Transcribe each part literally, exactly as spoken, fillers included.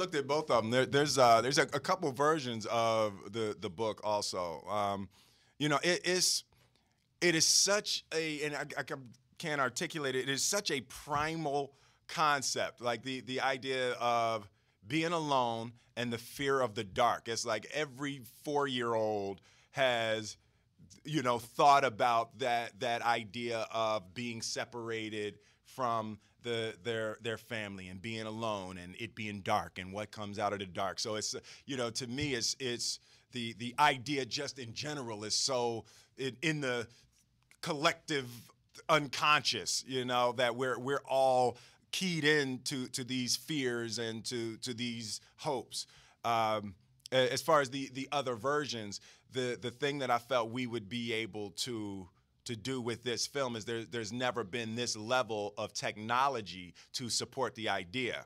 looked at both of them. There, there's uh, there's a, a couple versions of the the book also. Um, you know, it is it is such a and I, I can't articulate it. It is such a primal concept, like the the idea of being alone and the fear of the dark. It's like every four-year-old has, you know, thought about that that idea of being separated from the their their family and being alone and it being dark and what comes out of the dark. So it's, you know, to me it's it's the the idea just in general is so in, in the collective unconscious, you know, that we're we're all keyed in to, to these fears and to to these hopes. Um, as far as the the other versions, the the thing that I felt we would be able to to do with this film is there, there's never been this level of technology to support the idea,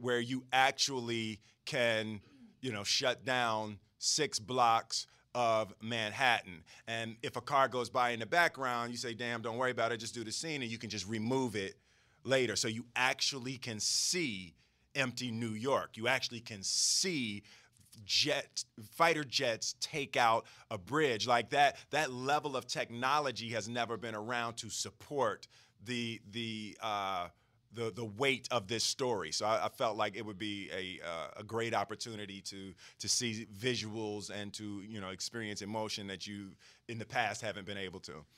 where you actually can, you know, shut down six blocks of Manhattan. And if a car goes by in the background, you say, damn, don't worry about it, just do the scene, and you can just remove it later. So you actually can see empty New York. You actually can see jet fighter jets take out a bridge. Like that that level of technology has never been around to support the the uh the the weight of this story. So I, I felt like it would be a uh, a great opportunity to to see visuals and to, you know, experience emotion that you in the past haven't been able to.